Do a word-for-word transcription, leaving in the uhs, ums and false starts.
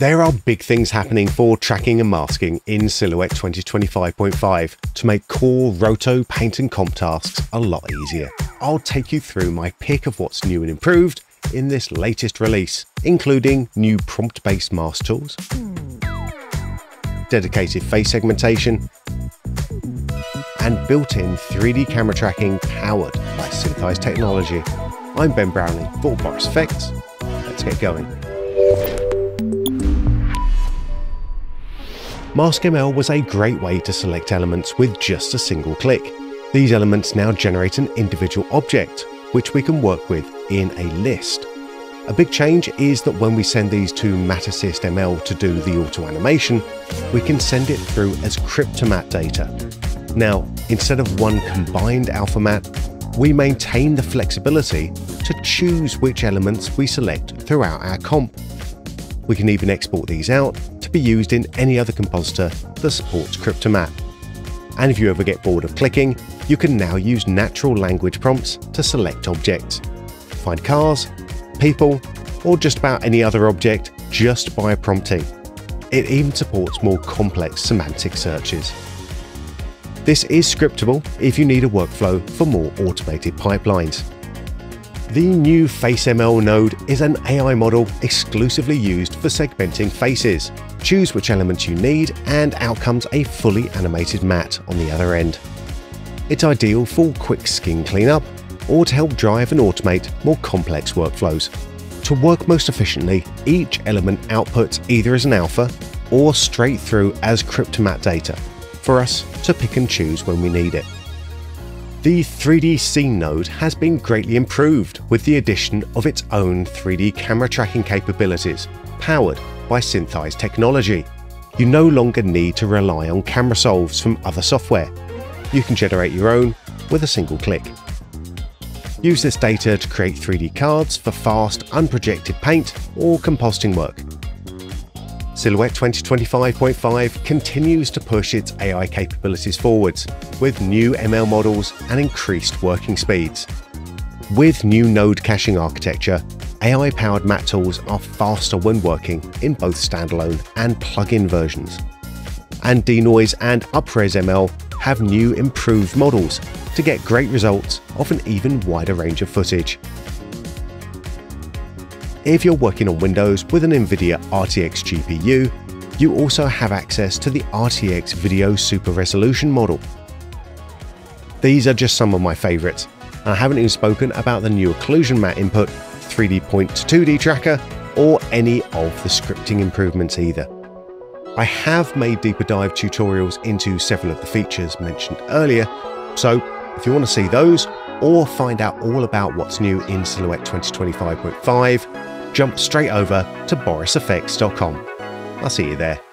There are big things happening for tracking and masking in Silhouette twenty twenty-five point five to make core roto, paint and comp tasks a lot easier. I'll take you through my pick of what's new and improved in this latest release, including new prompt-based mask tools, dedicated face segmentation, and built-in three D camera tracking powered by SynthEyes technology. I'm Ben Brownlee for Boris F X. Let's get going. MaskML was a great way to select elements with just a single click. These elements now generate an individual object, which we can work with in a list. A big change is that when we send these to MatAssistML to do the auto animation, we can send it through as Cryptomatte data. Now, instead of one combined alpha mat, we maintain the flexibility to choose which elements we select throughout our comp. We can even export these out to be used in any other compositor that supports Cryptomatte. And if you ever get bored of clicking, you can now use natural language prompts to select objects. Find cars, people, or just about any other object just by prompting. It even supports more complex semantic searches. This is scriptable if you need a workflow for more automated pipelines. The new FaceML node is an A I model exclusively used for segmenting faces. Choose which elements you need and out comes a fully animated mat on the other end. It's ideal for quick skin cleanup or to help drive and automate more complex workflows. To work most efficiently, each element outputs either as an alpha or straight through as Cryptomatte data for us to pick and choose when we need it. The three D scene node has been greatly improved with the addition of its own three D camera tracking capabilities, powered by SynthEyes technology. You no longer need to rely on camera solves from other software. You can generate your own with a single click. Use this data to create three D cards for fast, unprojected paint or compositing work. Silhouette twenty twenty-five point five continues to push its A I capabilities forwards with new M L models and increased working speeds. With new node caching architecture, A I-powered mat tools are faster when working in both standalone and plug-in versions. And Denoise and UpResML have new improved models to get great results off an even wider range of footage. If you're working on Windows with an NVIDIA R T X G P U, you also have access to the R T X Video Super Resolution model. These are just some of my favorites, and I haven't even spoken about the new occlusion mat input, three D point to two D tracker, or any of the scripting improvements either. I have made deeper dive tutorials into several of the features mentioned earlier, so if you want to see those, or find out all about what's new in Silhouette twenty twenty-five point five, jump straight over to boris f x dot com. I'll see you there.